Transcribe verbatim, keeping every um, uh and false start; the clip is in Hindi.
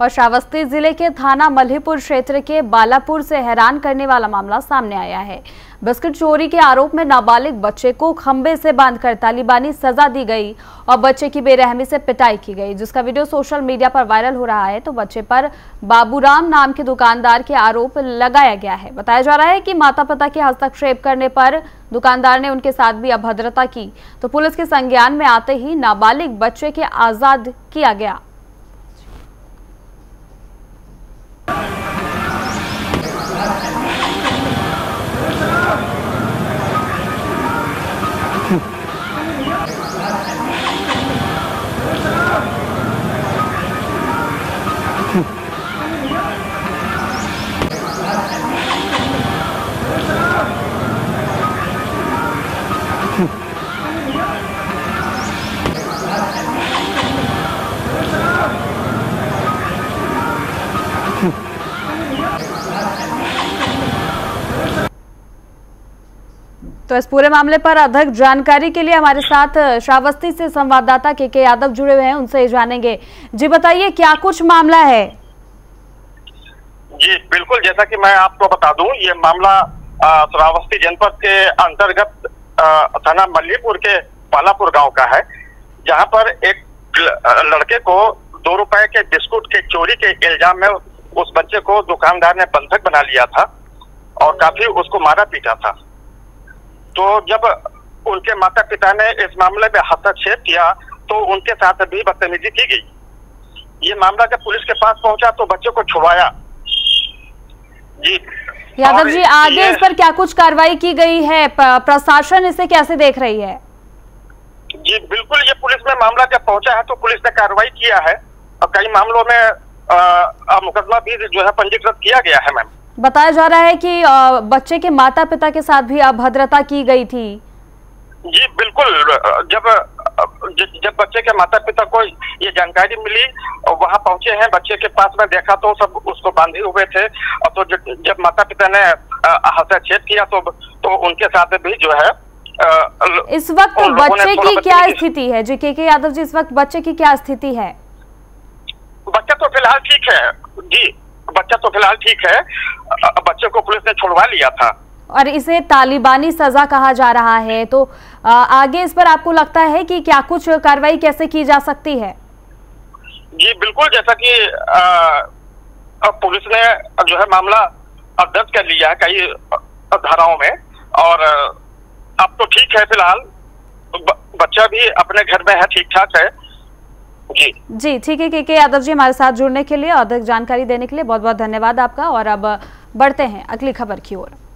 और श्रावस्ती जिले के थाना मल्हीपुर क्षेत्र के बालापुर से हैरान करने वाला मामला सामने आया है। बिस्किट चोरी के आरोप में नाबालिग बच्चे को खंबे से बांधकर तालिबानी सजा दी गई और बच्चे की बेरहमी से पिटाई की गई, जिसका वीडियो सोशल मीडिया पर वायरल हो रहा है। तो बच्चे पर बाबूराम नाम के दुकानदार के आरोप लगाया गया है। बताया जा रहा है कि माता पिता के हस्तक्षेप करने पर दुकानदार ने उनके साथ भी अभद्रता की, तो पुलिस के संज्ञान में आते ही नाबालिग बच्चे के आजाद किया गया। तो इस पूरे मामले पर अधिक जानकारी के लिए हमारे साथ श्रावस्ती से संवाददाता के के यादव जुड़े हुए हैं, उनसे जानेंगे। जी बताइए, क्या कुछ मामला है? जी बिल्कुल, जैसा कि मैं आपको बता दूं, ये मामला श्रावस्ती जनपद के अंतर्गत थाना मल्हीपुर के बालापुर गांव का है, जहां पर एक लड़के को दो रुपए के बिस्कुट के चोरी के इल्जाम में उस बच्चे को दुकानदार ने बंधक बना लिया था और काफी उसको मारा पीटा था। तो जब उनके माता पिता ने इस मामले में हस्तक्षेप किया तो उनके साथ भी बदतमीजी की गई। ये मामला जब पुलिस के पास पहुंचा तो बच्चों को छुड़वाया। जी यादव जी, आगे इस पर क्या कुछ कार्रवाई की गई है? प्रशासन इसे कैसे देख रही है? जी बिल्कुल, ये पुलिस में मामला जब पहुंचा है तो पुलिस ने कार्रवाई किया है और कई मामलों में आ, मुकदमा भी जो है पंजीकृत किया गया है। मैम बताया जा रहा है कि बच्चे के माता पिता के साथ भी अभद्रता की गई थी। जी बिल्कुल, जब जब बच्चे के माता पिता को ये जानकारी मिली, वहां पहुंचे हैं, बच्चे के पास में देखा तो सब उसको बांधे हुए थे। और तो जब माता पिता ने हस्तक्षेप किया तो तो उनके साथ भी जो है ल, इस वक्त बच्चे की क्या स्थिति है? जी के के यादव जी, इस वक्त बच्चे की क्या स्थिति है? बच्चा तो फिलहाल ठीक है। जी बच्चा तो फिलहाल ठीक है, बच्चे को पुलिस ने छुड़वा लिया था और इसे तालिबानी सजा कहा जा रहा है। तो आगे इस पर आपको लगता है कि क्या कुछ कार्रवाई कैसे की जा सकती है? जी बिल्कुल, जैसा कि पुलिस ने जो है मामला दर्ज कर लिया है कई धाराओं में और अब तो ठीक है, फिलहाल बच्चा भी अपने घर में है, ठीक ठाक है। जी जी ठीक है, के के यादव जी हमारे साथ जुड़ने के लिए, अधिक जानकारी देने के लिए बहुत बहुत धन्यवाद आपका। और अब बढ़ते हैं अगली खबर की ओर।